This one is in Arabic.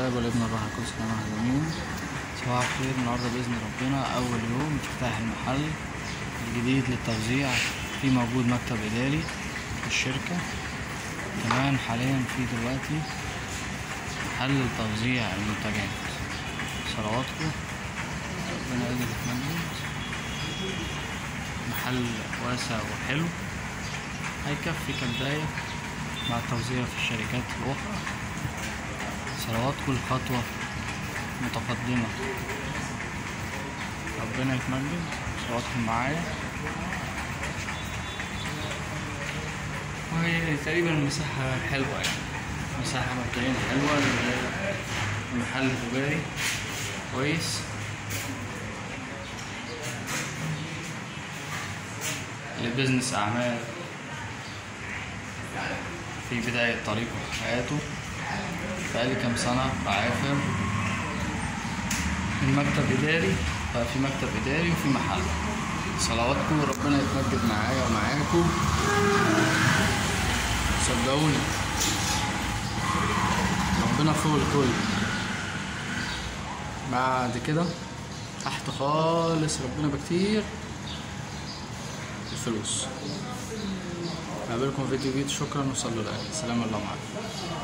الشباب والابن الراحة كل سنة وانتم طيبين. صباح الخير. النهارده بإذن ربنا أول يوم افتتاح المحل الجديد للتوزيع. في موجود مكتب إداري في الشركة، كمان حاليا في دلوقتي محل لتوزيع المنتجات. صلواتكم ربنا يجزيك مجد. محل واسع وحلو هيكفي كبداية مع التوزيع في الشركات الأخرى. صلوات كل خطوة متقدمة ربنا يتمجد. صلواتكم معايا. وهي تقريبا المساحة حلوة، يعني مساحة مبدئيا حلوة، المحل تجاري كويس، البيزنس أعمال في بداية طريقه في حياته، بقالي كام سنة بعافر. المكتب إداري، بقى في مكتب إداري وفي محل. صلواتكم ربنا يتمجد معايا ومعاكم. صدقوني ربنا فوق الكل. بعد كده تحت خالص ربنا بكتير الفلوس. نقابلكم فيديو جديد. شكرا وصلوا لله. سلام الله معكم.